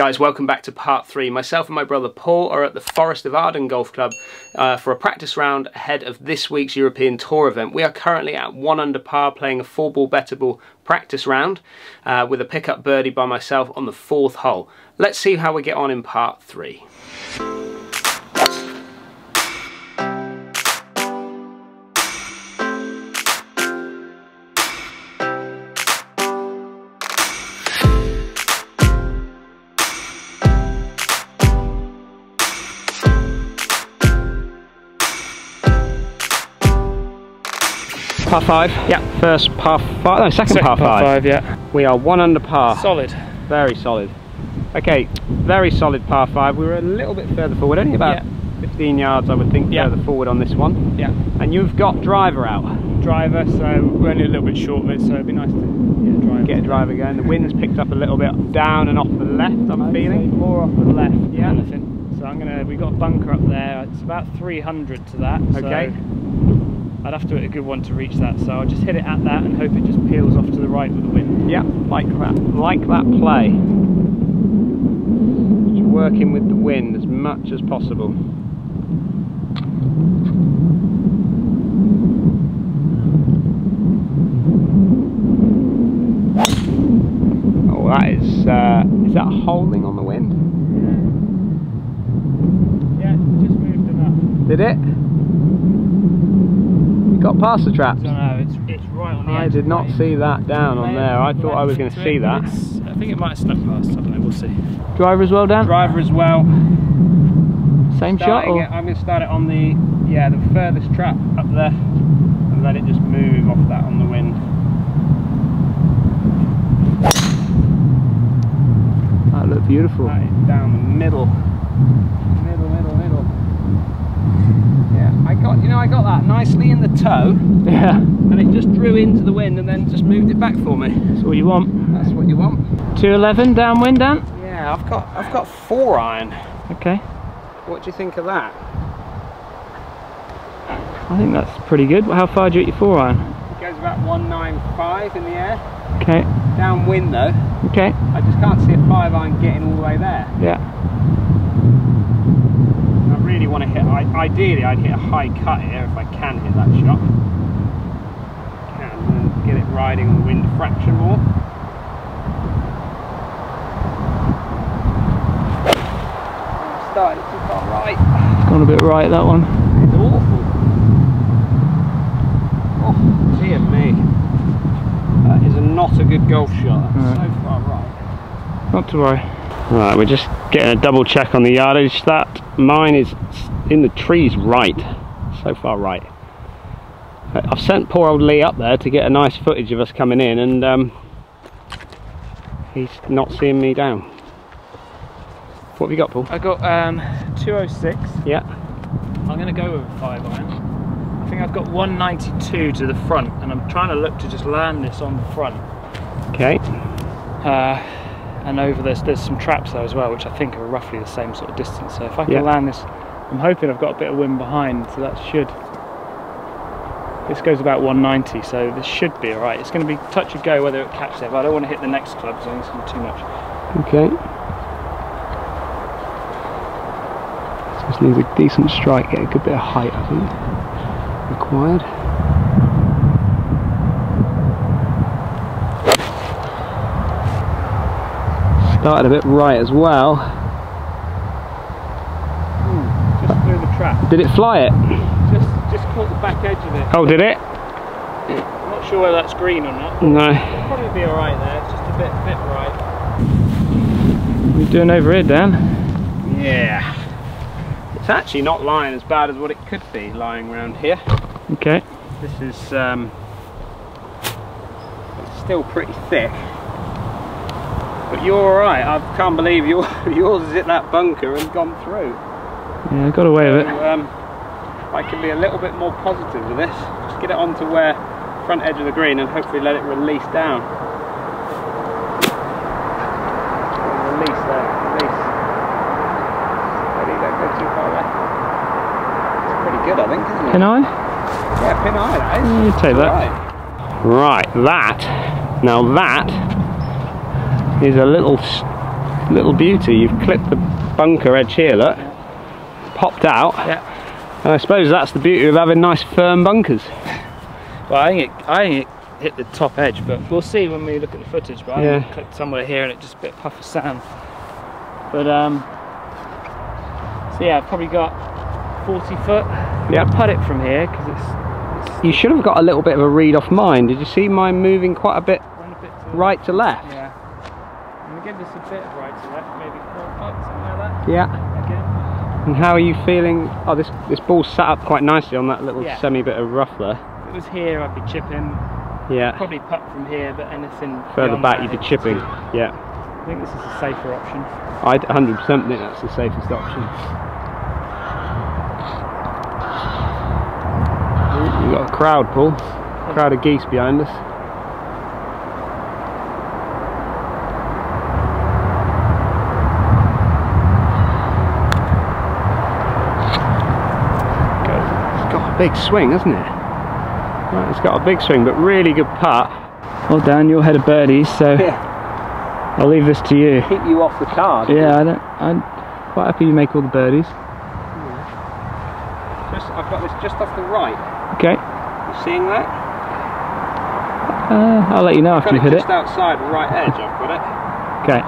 Guys, welcome back to part three. Myself and my brother Paul are at the Forest of Arden Golf Club for a practice round ahead of this week's European Tour event. We are currently at 1 under par playing a 4-ball better ball practice round with a pickup birdie by myself on the 4th hole. Let's see how we get on in part three. Par five? Yeah. First par five, no, second par five. Yeah. We are 1 under par. Solid. Very solid. Okay, very solid par five. We were a little bit further forward, only about 15 yards I would think further forward on this one. Yeah. And you've got driver out. Driver, so we're only a little bit short of it, so it'd be nice to get a driver going. The wind's picked up a little bit down and off the left, I'm feeling. More off the left. Yeah. So I'm gonna, we've got a bunker up there. It's about 300 to that. Okay. So I'd have to hit a good one to reach that, so I'll just hit it at that and hope it just peels off to the right with the wind. Yeah, like that play. Just working with the wind as much as possible. Oh, that is that holding on the wind? Yeah, it just moved enough. Did it? Got past the traps. No, it's right on the edge. I did not see that down on there. I thought I was going to see that. I think it might have snuck past. I don't know. We'll see. Driver as well, Dan? Driver as well. Same shot? Or? I'm going to start it on the the furthest trap up there and let it just move off that on the wind. That looked beautiful. That is down the middle. I got that nicely in the toe, and it just drew into the wind and then just moved it back for me. That's what you want. That's what you want. 211 downwind, Dan? Yeah, I've got 4 iron. Okay. What do you think of that? I think that's pretty good. How far do you hit your 4 iron? It goes about 195 in the air. Okay. Downwind though. Okay. I just can't see a 5 iron getting all the way there. Yeah. Want to hit, ideally I'd hit a high cut here if I can hit that shot. Can get it riding on the wind a fraction more. Started too far right. It's gone a bit right, that one. It's awful. Oh dear me. That is not a good golf shot. That's so far right. Not to worry. Right, we're just getting a double check on the yardage. That mine is in the trees right, so far right. I've sent poor old Lee up there to get a nice footage of us coming in, and he's not seeing me down. What have you got, Paul? I got 206. Yeah. I'm going to go with a 5 iron. I think I've got 192 to the front, and I'm trying to look to just land this on the front. Okay. And over this, there's some traps there as well, which I think are roughly the same sort of distance. So if I can land this, I'm hoping I've got a bit of wind behind, so that should. This goes about 190, so this should be all right. It's going to be touch and go whether it catches there, but I don't want to hit the next club, so I think it's going to be too much. Okay. This needs a decent strike, get a good bit of height, I think, required. Started a bit right as well. Ooh, just through the trap. Did it fly it? Just caught the back edge of it. Oh, did it? I'm not sure whether that's green or not. No. It'll probably be alright there, it's just a bit right. What are you doing over here, Dan? Yeah. It's actually not lying as bad as what it could be lying around here. Okay. This is it's still pretty thick. But you're alright, I can't believe yours has hit that bunker and gone through. Yeah, I got away with it. I can be a little bit more positive with this. Just get it onto where front edge of the green and hopefully let it release down. Release there, release. Steady, don't go too far away. It's pretty good, I think, isn't it? Pin eye? Yeah, pin eye, that is. You take that. Right, that. Now that is a little little beauty. You've clipped the bunker edge here, look, popped out. Yeah. And I suppose that's the beauty of having nice firm bunkers. Well, I think it hit the top edge, but we'll see when we look at the footage. But yeah. I clipped somewhere here and it just a bit puff of sand. But so yeah, I've probably got 40 foot. Yeah, I'll putt it from here because it's. You should have got a little bit of a read off mine. Did you see mine moving quite a bit, right to left? Yeah. I'm gonna give this a bit of right to left, maybe 4 foot, something like that. Yeah. Again. And how are you feeling? Oh, this ball sat up quite nicely on that little semi bit of rough there. If it was here, I'd be chipping. Yeah. Probably putt from here, but anything further back, you'd be chipping. Yeah. I think this is a safer option. I 100% think that's the safest option. You've got a crowd, Paul. A crowd of geese behind us. It's got a big swing, hasn't it? Right, it's got a big swing, but really good putt. Well, Dan, you're head of birdies, so yeah. I'll leave this to you. Keep you off the card. Yeah, I'm quite happy you make all the birdies. Yeah. I've got this just off the right. Okay. You seeing that? I'll let you know after you hit it. Just outside the right edge, I've got it. Okay.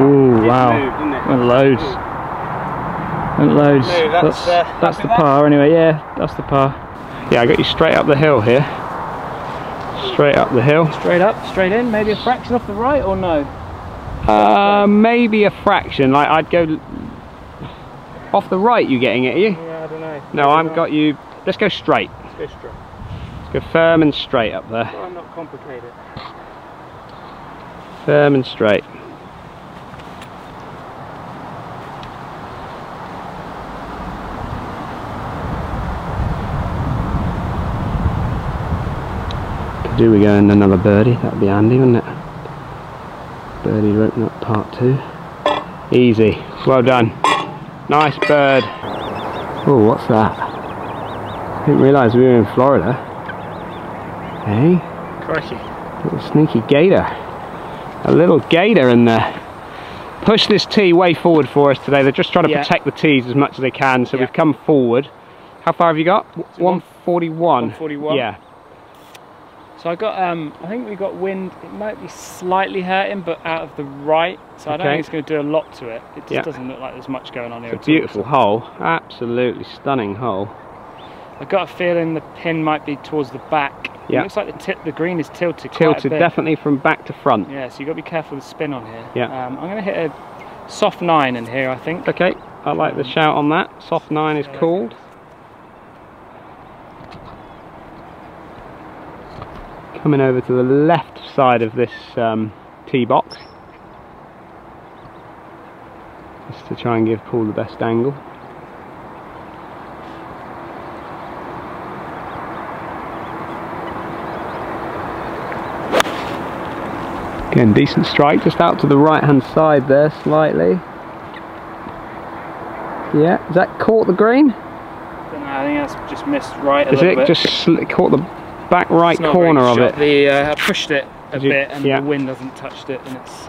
Oh, ooh, wow. Moved, didn't it? And loads. Ooh. And loads. No, that's the par anyway, yeah, that's the par. Yeah, I got you straight up the hill here. Straight up the hill. Straight up, straight in, maybe a fraction off the right or no? Maybe a fraction, like I'd go... Off the right you getting it, are you? Yeah, I don't know. No, I've got you... Let's go straight. Let's go straight. Let's go firm and straight up there. Well, I'm not complicated. Firm and straight. Do we go in another birdie? That'd be handy, wouldn't it? Birdie to open up part 2. Easy. Well done. Nice bird. Oh, what's that? I didn't realise we were in Florida. Hey? Crikey. Little sneaky gator. A little gator in there. Push this tee way forward for us today. They're just trying to protect the tees as much as they can, so we've come forward. How far have you got? 141. 141? Yeah. So I got, I think we got wind, it might be slightly hurting, but out of the right, so I don't think it's going to do a lot to it. It just doesn't look like there's much going on here. It's a beautiful hole, absolutely stunning hole. I got a feeling the pin might be towards the back. It looks like the green is tilted quite a bit. Tilted definitely from back to front. Yeah, so you've got to be careful with the spin on here. Yeah. I'm going to hit a soft 9 in here, I think. Okay, I like the shout on that. Soft 9 is called. Coming over to the left side of this tee box, just to try and give Paul the best angle. Again, decent strike, just out to the right hand side there slightly. Yeah, has that caught the green? I don't know, I think that's just missed right a little bit. Is it just caught the back right corner of it? The, I pushed it a bit and the wind hasn't touched it and it's...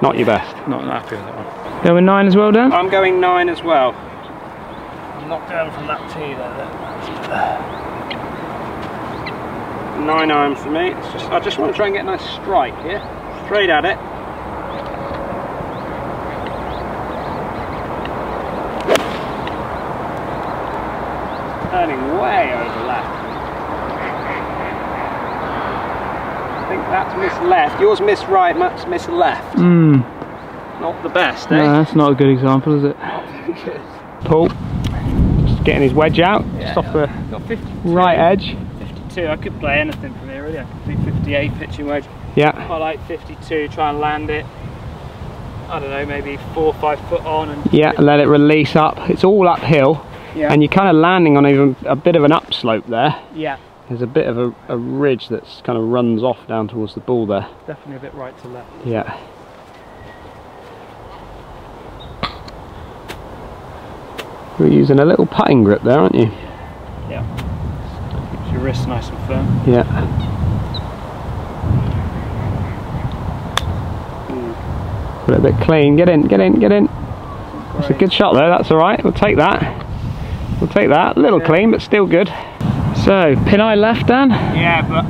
not your best. Not happy with that one. Going 9 as well, Dan? I'm going 9 as well. I'm not going from that tee there. 9 iron for me. It's just, I just want to try and get a nice strike here. Straight at it. Turning way over left. I think that's missed left. Yours missed right, Matt's missed left. Mm. Not the best, eh? No, that's not a good example, is it? Paul, just getting his wedge out, just off the right edge. 52, I could play anything from here really. I could do 58 pitching wedge. Yeah. I like 52, try and land it, I don't know, maybe 4 or 5 foot on. And yeah, let it release up. It's all uphill, and you're kind of landing on even a bit of an upslope there. Yeah. There's a bit of a ridge that kind of runs off down towards the ball there. Definitely a bit right to left. Yeah. You're using a little putting grip there, aren't you? Yeah. Keeps your wrist nice and firm. Yeah. A little bit clean. Get in, get in, get in. That's a good shot though, that's alright. We'll take that. We'll take that. A little clean, but still good. So, pin eye left, Dan? Yeah, but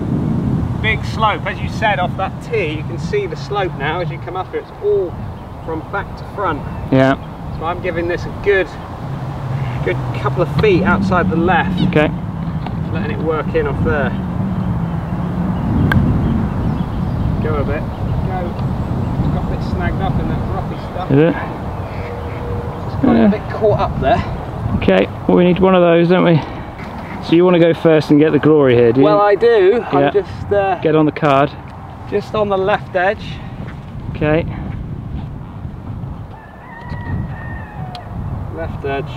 big slope. As you said, off that tee, you can see the slope now as you come up here. It's all from back to front. Yeah. So I'm giving this a good couple of feet outside the left. Okay. Just letting it work in off there. Go a bit. Go. It's got a bit snagged up in that rocky stuff. Is it? It's got a bit caught up there. Okay, well, we need one of those, don't we? So you want to go first and get the glory here, do you? Well, I do. Yeah. I'm just... get on the card. Just on the left edge. Okay. Left edge.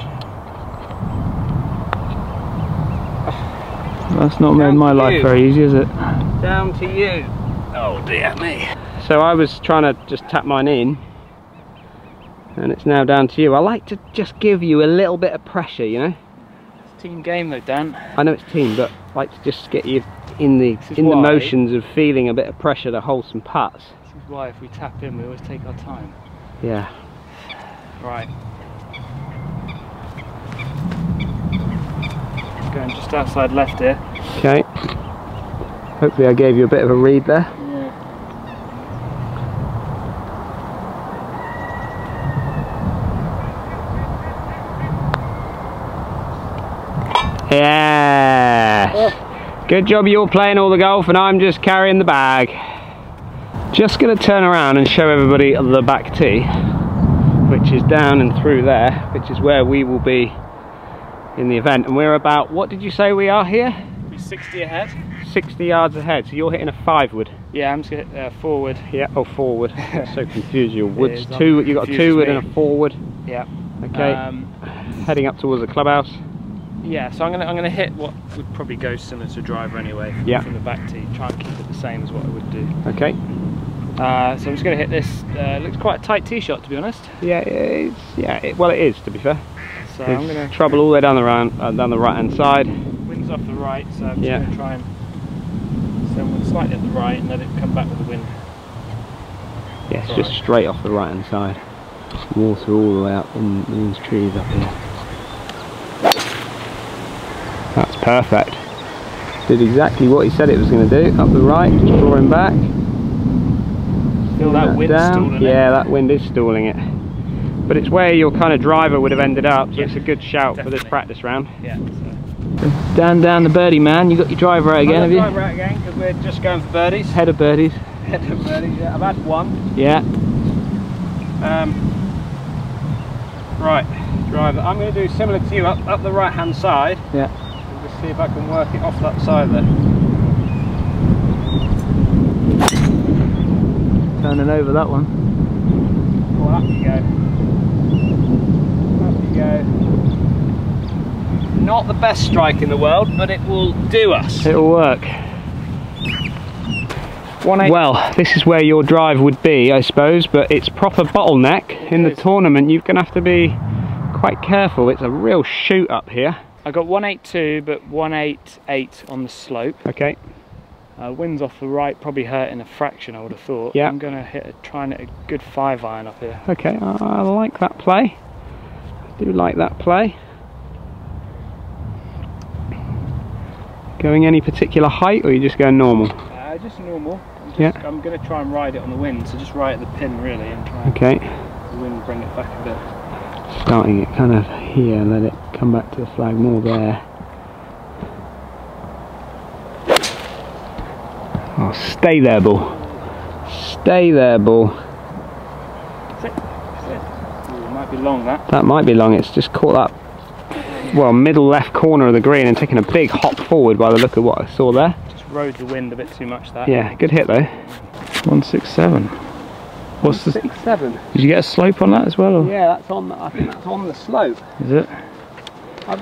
That's not made my life very easy, is it? Down to you. Oh dear me. So I was trying to just tap mine in, and it's now down to you. I like to just give you a little bit of pressure, you know? It's a team game though, Dan. I know it's team, but I like to just get you in the motions of feeling a bit of pressure to hold some putts. This is why if we tap in, we always take our time. Yeah. Right. Going just outside left here. Okay. Hopefully I gave you a bit of a read there. Yeah. Yes. Good job you're playing all the golf and I'm just carrying the bag. Just going to turn around and show everybody the back tee, which is down and through there, which is where we will be in the event. And we're about, what did you say we are here? We're 60 ahead. 60 yards ahead, so you're hitting a 5-wood. Yeah, I'm just going to hit forward. Yeah, oh forward. So confused, your woods. You've got a 2-wood and a 4-wood. Yeah. Okay, heading up towards the clubhouse. Yeah, so I'm gonna hit what would probably go similar to a driver anyway, from the back tee, try and keep it the same as what I would do. Okay. So I'm just going to hit this, looks quite a tight tee shot to be honest. Yeah, it's, well it is to be fair. So I'm gonna trouble all the way down the right hand side. Wind's off the right, so I'm just going to try and send slightly at the right and let it come back with the wind. Yeah, it's just straight off the right hand side. Water all the way up in these trees up here. That's perfect. Did exactly what he said it was going to do. Up the right, just drawing back. Still that wind stalling it. Yeah, that wind is stalling it. But it's where your kind of driver would have ended up, so it's a good shout for this practice round. Yeah. So. Down the birdie man, you got your driver out again, have you? Driver out again, because we're just going for birdies. Head of birdies. Head of birdies, yeah. I've had one. Yeah. Right, driver. I'm going to do similar to you, up the right hand side. Yeah. We'll just see if I can work it off that side there. Turning over that one. Well, up you go. Not the best strike in the world, but it will do us. It'll work. Well, this is where your drive would be, I suppose, but it's proper bottleneck in the tournament. You're going to have to be quite careful. It's a real shoot up here. I got 182, but 188 on the slope. Okay. Wind's off the right, probably hurting a fraction, I would have thought. Yeah. I'm going to try and hit a good 5-iron up here. Okay, I like that play. I do like that play. Going any particular height, or are you just going normal? Just normal. I'm going to try and ride it on the wind, so just right at the pin really, and try and the wind bring it back a bit. Starting it kind of here, let it come back to the flag more there. Oh, stay there, ball. Stay there, ball. That's it. That's it. Ooh, it might be long, that. That might be long. It's just caught up. Well, middle left corner of the green and taking a big hop forward by the look of what I saw there. Just rode the wind a bit too much there. Yeah, good hit though. 167. What's 167. Did you get a slope on that as well? Or? Yeah, that's on. I think that's on the slope. Is it?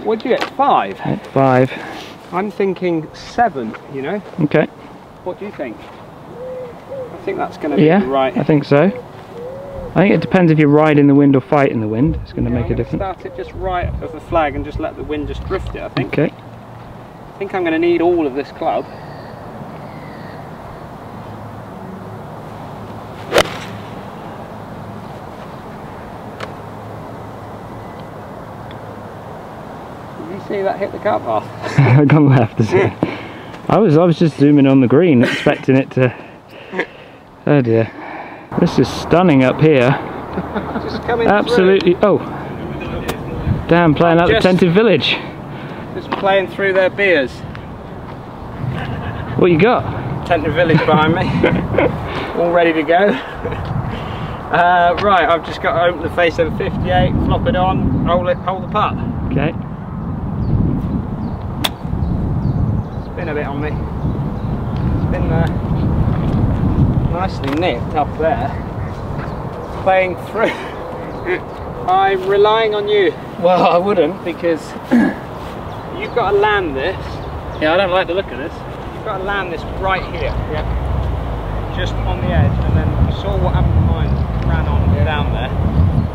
What'd you get? 5. 5. I'm thinking 7. You know. Okay. What do you think? I think that's going to be right. I think so. I think it depends if you ride in the wind or fight in the wind. It's going to make a difference. Start it just right of the flag and just let the wind just drift it, I think. Okay. I think I'm going to need all of this club. see that hit the car path. I've gone left, isn't it? I was just zooming on the green, expecting it to... Oh dear. This is stunning up here. Just coming absolutely through. Oh. Damn, playing out the tented village. Just playing through their beers. What you got? Tented village behind me. All ready to go. Right, I've just got to open the face of 58, flop it on, roll it, hold the putt. Okay. It's been a bit on me. It's been nicely nipped up there. Playing through. I'm relying on you. Well, I wouldn't, because you've got to land this. Yeah, I don't like the look of this. You've got to land this right here. Yeah. Just on the edge, and then you saw what happened to mine. Ran on down there.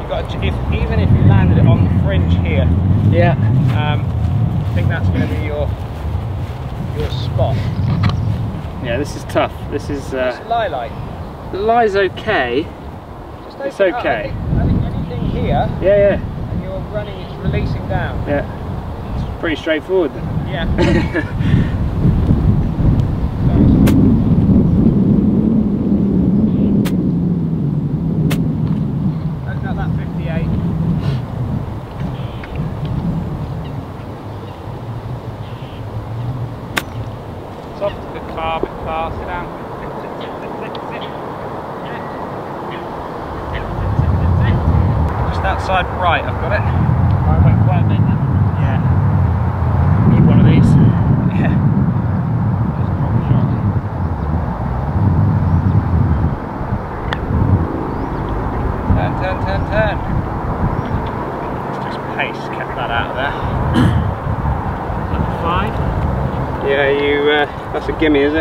You got to, even if you landed it on the fringe here, yeah. I think that's going to be your spot. Yeah, this is tough. This is. Lie's okay. Just it's okay. I think anything here. Yeah, yeah. And you're running, it's releasing down. Yeah. It's pretty straightforward then. Yeah. Side right, I've got it. I went quite a bit now. Yeah. Need one of these. Yeah. That's a proper shot. Turn, turn, turn, turn. Just pace, kept that out of there. Number 5. Yeah, you, that's a gimme, is it?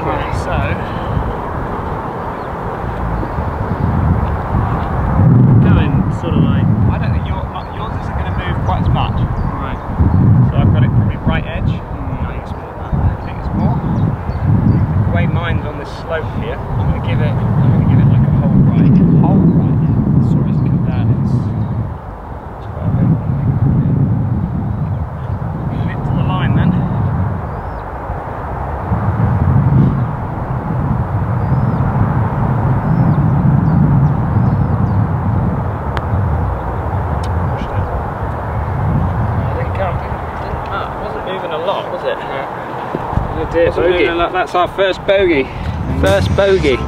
Okay, so. That's our first bogey.